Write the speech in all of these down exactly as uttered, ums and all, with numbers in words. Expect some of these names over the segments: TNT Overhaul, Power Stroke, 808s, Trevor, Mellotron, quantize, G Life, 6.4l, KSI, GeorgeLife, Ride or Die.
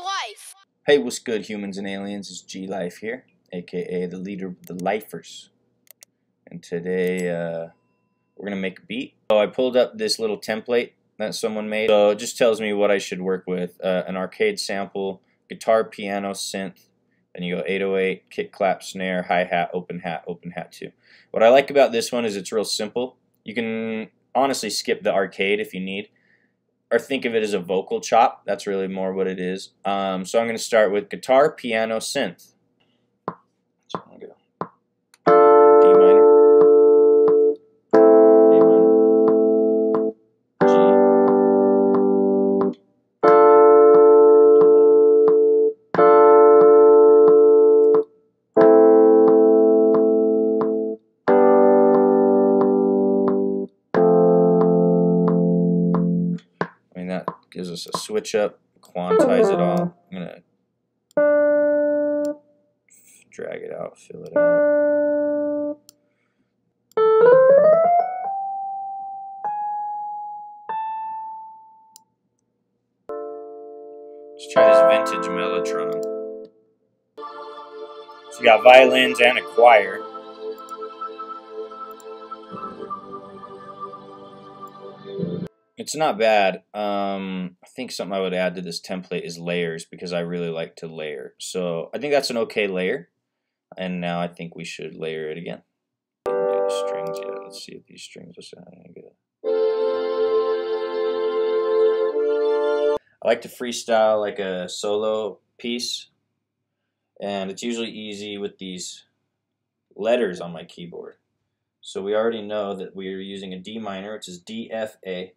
Life. Hey, what's good, humans and aliens? It's G Life here, aka the leader of the lifers. And today uh, we're gonna make a beat. So I pulled up this little template that someone made. So it just tells me what I should work with: uh, an arcade sample, guitar, piano, synth. Then you go eight oh eight, kick, clap, snare, hi hat, open hat, open hat two. What I like about this one is it's real simple. You can honestly skip the arcade if you need, or think of it as a vocal chop. That's really more what it is. Um, so I'm going to start with guitar, piano, synth. So I'm going to go D minor, A minor, G. I mean, that gives us a switch up, quantize it all. I'm going to drag it out, fill it out. Let's try this vintage Mellotron. So you got violins and a choir. It's not bad. Um, I think something I would add to this template is layers, because I really like to layer. So I think that's an okay layer. And now I think we should layer it again. I didn't do the strings yet. Let's see if these strings are sounding good. I like to freestyle like a solo piece, and it's usually easy with these letters on my keyboard. So we already know that we are using a D minor, which is D F A,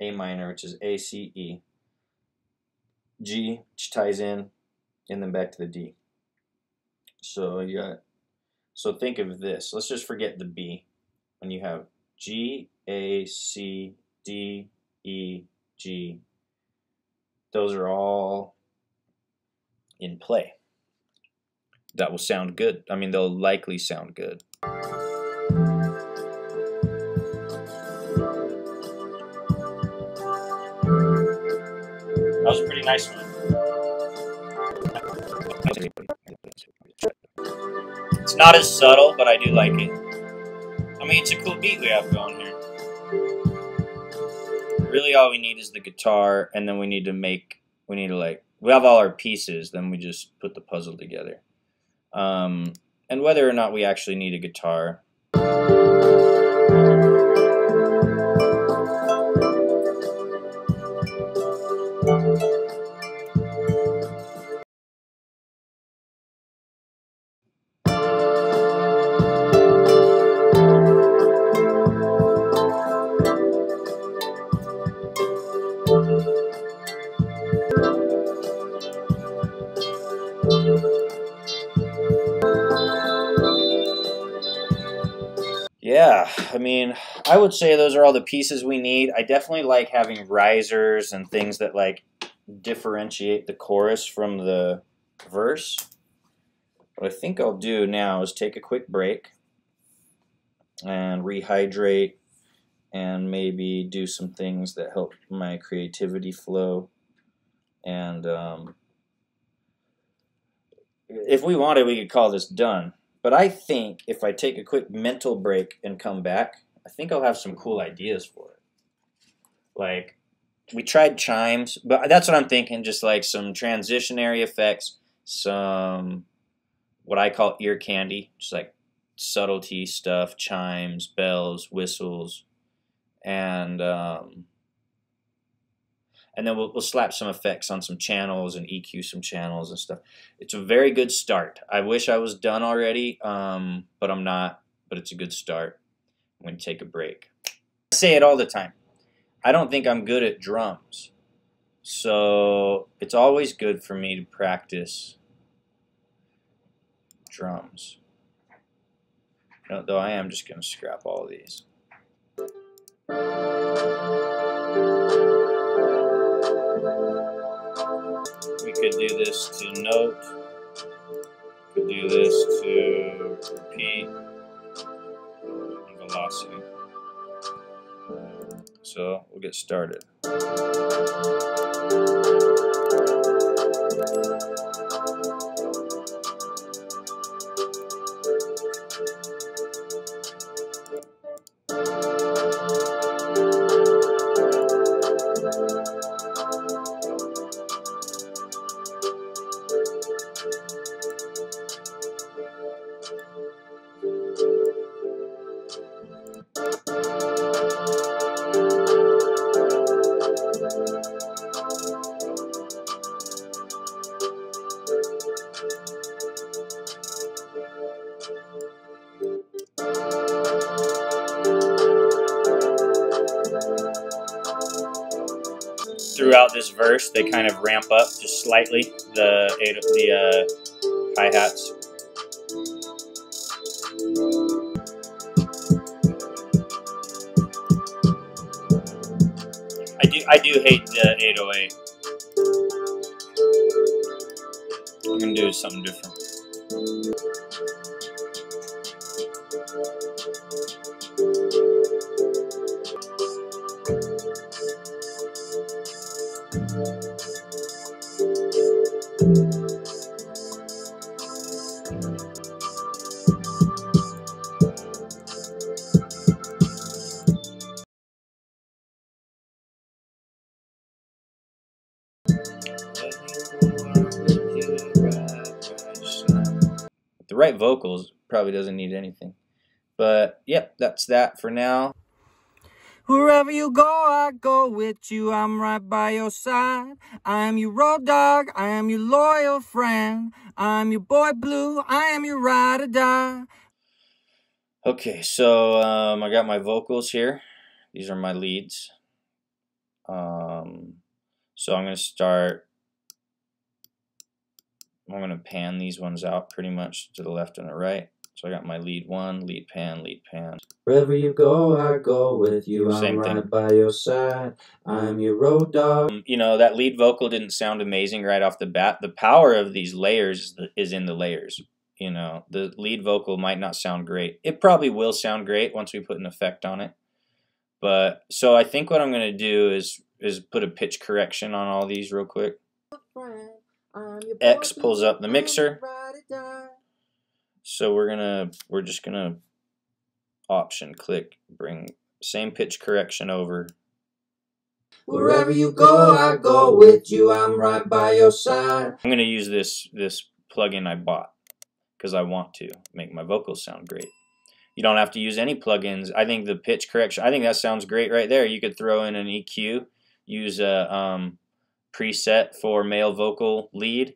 A minor, which is A C E, G, which ties in, and then back to the D. So you got, so think of this. Let's just forget the B. When you have G, A, C, D, E, G, those are all in play. That will sound good. I mean, they'll likely sound good. That was a pretty nice one. It's not as subtle, but I do like it. I mean, it's a cool beat we have going here. Really, all we need is the guitar, and then we need to make, we need to like, we have all our pieces, then we just put the puzzle together. Um, and whether or not we actually need a guitar. Yeah, I mean, I would say those are all the pieces we need. I definitely like having risers and things that like differentiate the chorus from the verse. What I think I'll do now is take a quick break and rehydrate, and maybe do some things that help my creativity flow. And um, if we wanted, we could call this done. But I think if I take a quick mental break and come back, I think I'll have some cool ideas for it. Like, we tried chimes, but that's what I'm thinking, just like some transitionary effects, some what I call ear candy, just like subtlety stuff, chimes, bells, whistles, and um, and then we'll, we'll slap some effects on some channels and E Q some channels and stuff. It's a very good start. I wish I was done already, um, but I'm not. But it's a good start. I'm going to take a break. I say it all the time. I don't think I'm good at drums. So it's always good for me to practice drums. No, though I am just going to scrap all these. Could do this to note, could do this to repeat, and velocity. So we'll get started. throughout this verse, they kind of ramp up just slightly the the uh, hi-hats. I do I do hate the eight oh eight. I'm gonna do something different. The right vocals probably doesn't need anything, but yep, that's that for now. Wherever you go, I go with you. I'm right by your side. I'm your road dog. I am your loyal friend. I'm your boy blue. I am your ride or die. Okay, so um, I got my vocals here. These are my leads. Um, so I'm gonna start. I'm going to pan these ones out pretty much to the left and the right. So I got my lead one, lead pan, lead pan. Wherever you go, I go with you. Same I'm thing. Right by your side. I'm your road dog. Um, you know, that lead vocal didn't sound amazing right off the bat. The power of these layers is in the layers. You know, the lead vocal might not sound great. It probably will sound great once we put an effect on it. But so I think what I'm going to do is is put a pitch correction on all these real quick. X pulls up the mixer, so we're gonna we're just gonna option click, bring same pitch correction over. Wherever you go, I go with you. I'm right by your side. I'm gonna use this this plugin I bought because I want to make my vocals sound great. You don't have to use any plugins. I think the pitch correction, I think that sounds great right there. You could throw in an E Q, use a um, preset for male vocal lead,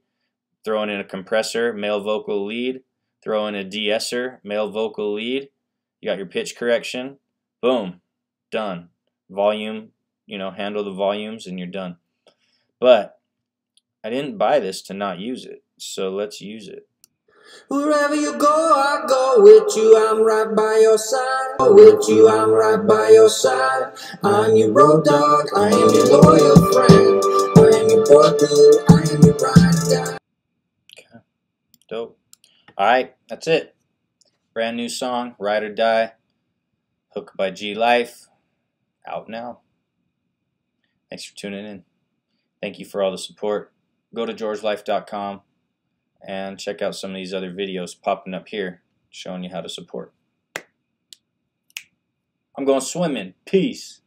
throwing in a compressor, male vocal lead, throw in a de-esser, male vocal lead, you got your pitch correction, boom, done. Volume, you know, handle the volumes and you're done. But I didn't buy this to not use it, so let's use it. Wherever you go, I go with you. I'm right by your side. With you, I'm right by your side. I'm your road dog. I am your loyal friend. I am your boy blue. I am your ride or die. Okay, dope. All right, that's it. Brand new song, Ride or Die. Hook by G Life. Out now. Thanks for tuning in. Thank you for all the support. Go to george life dot com. And check out some of these other videos popping up here, showing you how to support. I'm going swimming. Peace.